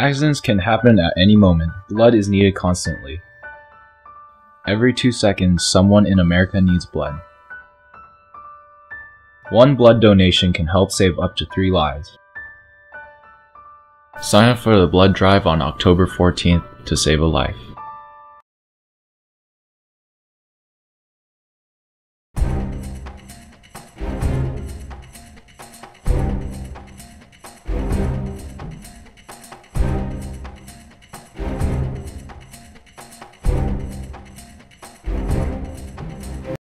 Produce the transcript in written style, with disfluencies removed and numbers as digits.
Accidents can happen at any moment. Blood is needed constantly. Every 2 seconds, someone in America needs blood. One blood donation can help save up to 3 lives. Sign up for the blood drive on October 14th to save a life.